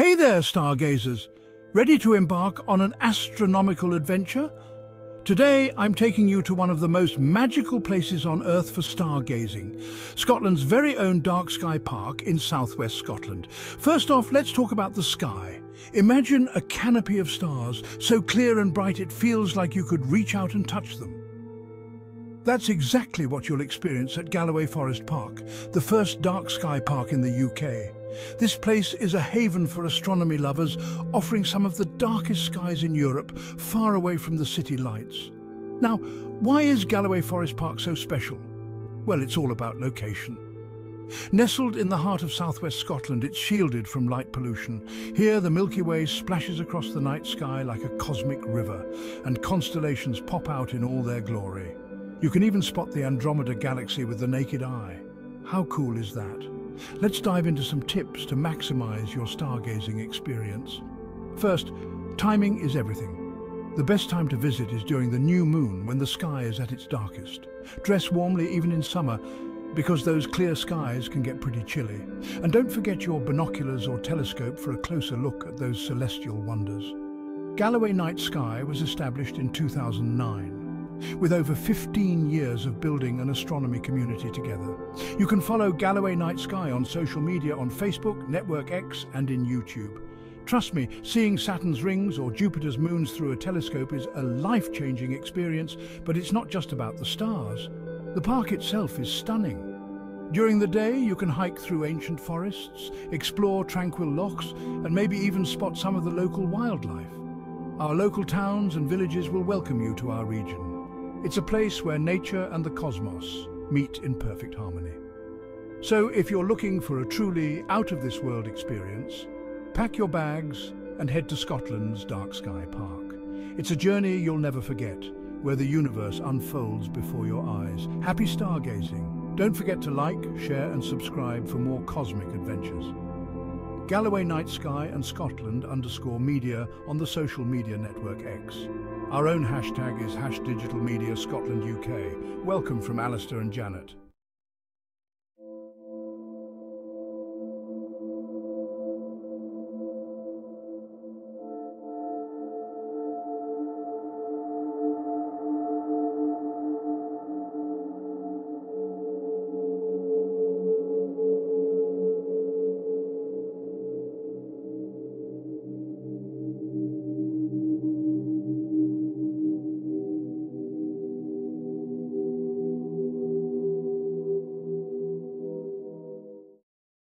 Hey there, stargazers! Ready to embark on an astronomical adventure? Today, I'm taking you to one of the most magical places on Earth for stargazing, Scotland's very own Dark Sky Park in southwest Scotland. First off, let's talk about the sky. Imagine a canopy of stars, so clear and bright it feels like you could reach out and touch them. That's exactly what you'll experience at Galloway Forest Park, the first dark sky park in the UK. This place is a haven for astronomy lovers, offering some of the darkest skies in Europe, far away from the city lights. Now, why is Galloway Forest Park so special? Well, it's all about location. Nestled in the heart of southwest Scotland, it's shielded from light pollution. Here, the Milky Way splashes across the night sky like a cosmic river, and constellations pop out in all their glory. You can even spot the Andromeda Galaxy with the naked eye. How cool is that? Let's dive into some tips to maximize your stargazing experience. First, timing is everything. The best time to visit is during the new moon, when the sky is at its darkest. Dress warmly even in summer, because those clear skies can get pretty chilly. And don't forget your binoculars or telescope for a closer look at those celestial wonders. Galloway Night Sky was established in 2009. With over 15 years of building an astronomy community together. You can follow Galloway Night Sky on social media on Facebook, Network X, and in YouTube. Trust me, seeing Saturn's rings or Jupiter's moons through a telescope is a life-changing experience, but it's not just about the stars. The park itself is stunning. During the day, you can hike through ancient forests, explore tranquil lochs, and maybe even spot some of the local wildlife. Our local towns and villages will welcome you to our region. It's a place where nature and the cosmos meet in perfect harmony. So if you're looking for a truly out-of-this-world experience, pack your bags and head to Scotland's Dark Sky Park. It's a journey you'll never forget, where the universe unfolds before your eyes. Happy stargazing! Don't forget to like, share and subscribe for more cosmic adventures. Galloway Night Sky and Scotland_media on the social media network X. Our own hashtag is #DigitalMediaScotlandUK. Welcome from Alistair and Janet.